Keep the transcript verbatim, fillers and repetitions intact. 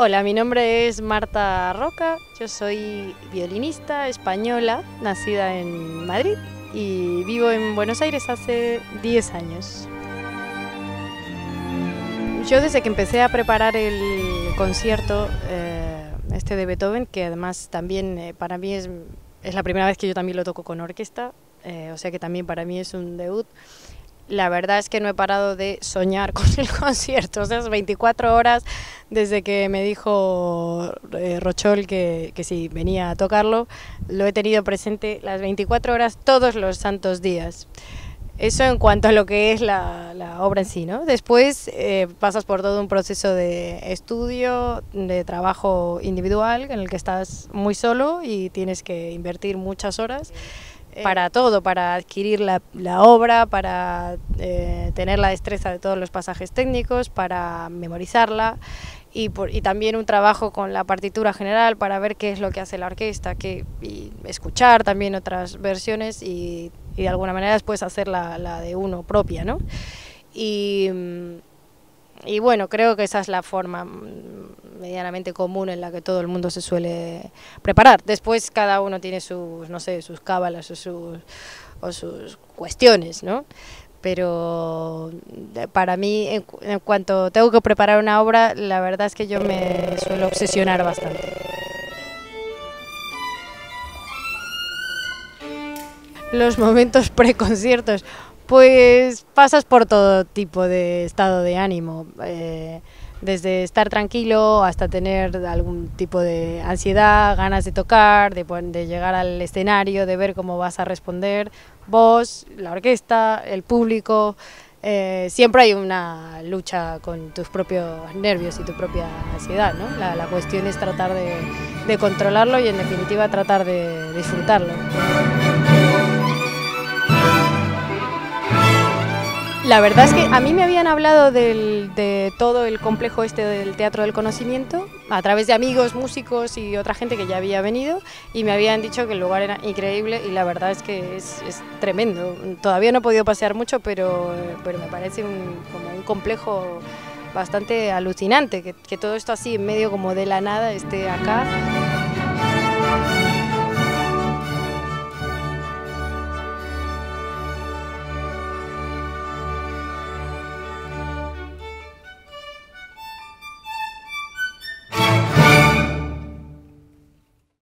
Hola, mi nombre es Marta Roca, yo soy violinista española, nacida en Madrid y vivo en Buenos Aires hace diez años. Yo desde que empecé a preparar el concierto, eh, este de Beethoven, que además también eh, para mí es, es la primera vez que yo también lo toco con orquesta, eh, o sea que también para mí es un debut. La verdad es que no he parado de soñar con el concierto, o sea, es veinticuatro horas desde que me dijo eh, Rocholl que, que si venía a tocarlo, lo he tenido presente las veinticuatro horas todos los santos días. Eso en cuanto a lo que es la, la obra en sí, ¿no? Después eh, pasas por todo un proceso de estudio, de trabajo individual, en el que estás muy solo y tienes que invertir muchas horas. Para todo, para adquirir la, la obra, para eh, tener la destreza de todos los pasajes técnicos, para memorizarla y, por, y también un trabajo con la partitura general para ver qué es lo que hace la orquesta, que, y escuchar también otras versiones y, y de alguna manera después hacer la, la de uno propia, ¿no? Y, y bueno, creo que esa es la forma medianamente común en la que todo el mundo se suele preparar. Después cada uno tiene sus, no sé, sus cábalas o sus, o sus cuestiones, ¿no? Pero para mí, en, en cuanto tengo que preparar una obra, la verdad es que yo me suelo obsesionar bastante. Los momentos preconciertos, pues pasas por todo tipo de estado de ánimo. Eh, Desde estar tranquilo hasta tener algún tipo de ansiedad, ganas de tocar, de, de llegar al escenario, de ver cómo vas a responder vos, la orquesta, el público. Eh, siempre hay una lucha con tus propios nervios y tu propia ansiedad, ¿no? La, la cuestión es tratar de, de controlarlo y en definitiva tratar de disfrutarlo. La verdad es que a mí me habían hablado del, de todo el complejo este del Teatro del Conocimiento a través de amigos, músicos y otra gente que ya había venido y me habían dicho que el lugar era increíble y la verdad es que es, es tremendo. Todavía no he podido pasear mucho, pero, pero me parece un, como un complejo bastante alucinante, que, que todo esto así en medio como de la nada esté acá.